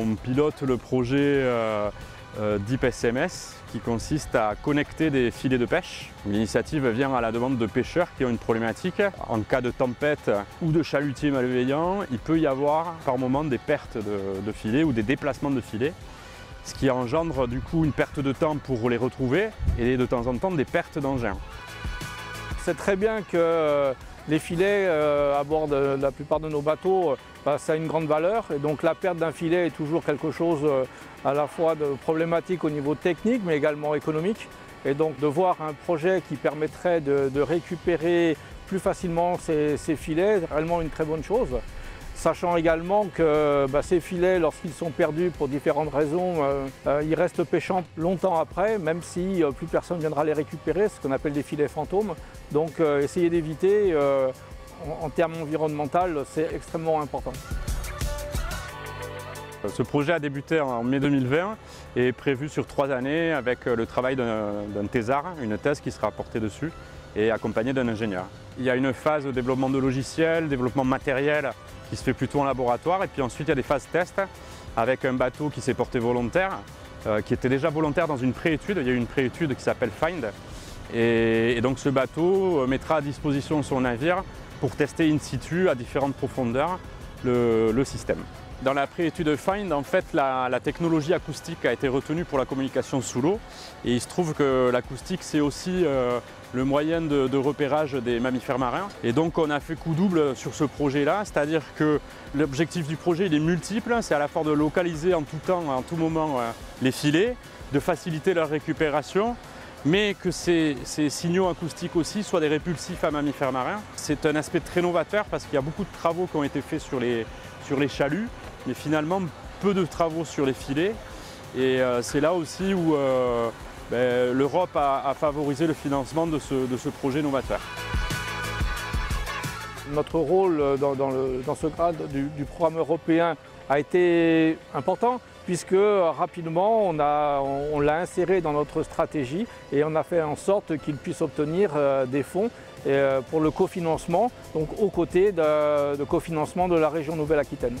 on pilote le projet Deep SMS qui consiste à connecter des filets de pêche. L'initiative vient à la demande de pêcheurs qui ont une problématique. En cas de tempête ou de chalutiers malveillants, il peut y avoir par moment des pertes de filets ou des déplacements de filets, ce qui engendre du coup une perte de temps pour les retrouver et de temps en temps des pertes d'engins. C'est très bien que les filets à bord de la plupart de nos bateaux, ça a une grande valeur, et donc la perte d'un filet est toujours quelque chose à la fois de problématique au niveau technique mais également économique, et donc de voir un projet qui permettrait de récupérer plus facilement ces filets, c'est réellement une très bonne chose. Sachant également que ces filets, lorsqu'ils sont perdus pour différentes raisons, ils restent pêchants longtemps après, même si plus personne viendra les récupérer, ce qu'on appelle des filets fantômes. Donc essayer d'éviter, en termes environnementaux, c'est extrêmement important. Ce projet a débuté en mai 2020 et est prévu sur 3 années avec le travail d'un thésard, une thèse qui sera portée dessus et accompagnée d'un ingénieur. Il y a une phase de développement de logiciels, développement matériel, qui se fait plutôt en laboratoire, et puis ensuite il y a des phases test avec un bateau qui s'est porté volontaire, qui était déjà volontaire dans une pré-étude. Il y a eu une pré-étude qui s'appelle Find, et donc ce bateau mettra à disposition son navire pour tester in situ à différentes profondeurs le système. Dans la pré-étude Find, en fait, la technologie acoustique a été retenue pour la communication sous l'eau, et il se trouve que l'acoustique, c'est aussi le moyen de repérage des mammifères marins. Et donc on a fait coup double sur ce projet-là, c'est-à-dire que l'objectif du projet, il est multiple, c'est à la fois de localiser en tout temps, en tout moment, les filets, de faciliter leur récupération, mais que ces signaux acoustiques aussi soient des répulsifs à mammifères marins. C'est un aspect très novateur parce qu'il y a beaucoup de travaux qui ont été faits sur les chaluts, mais finalement peu de travaux sur les filets, et c'est là aussi où l'Europe a favorisé le financement de ce projet novateur. Notre rôle dans ce cadre du programme européen a été important, puisque rapidement on l'a inséré dans notre stratégie et on a fait en sorte qu'il puisse obtenir des fonds pour le cofinancement, donc aux côtés de cofinancement de la région Nouvelle-Aquitaine.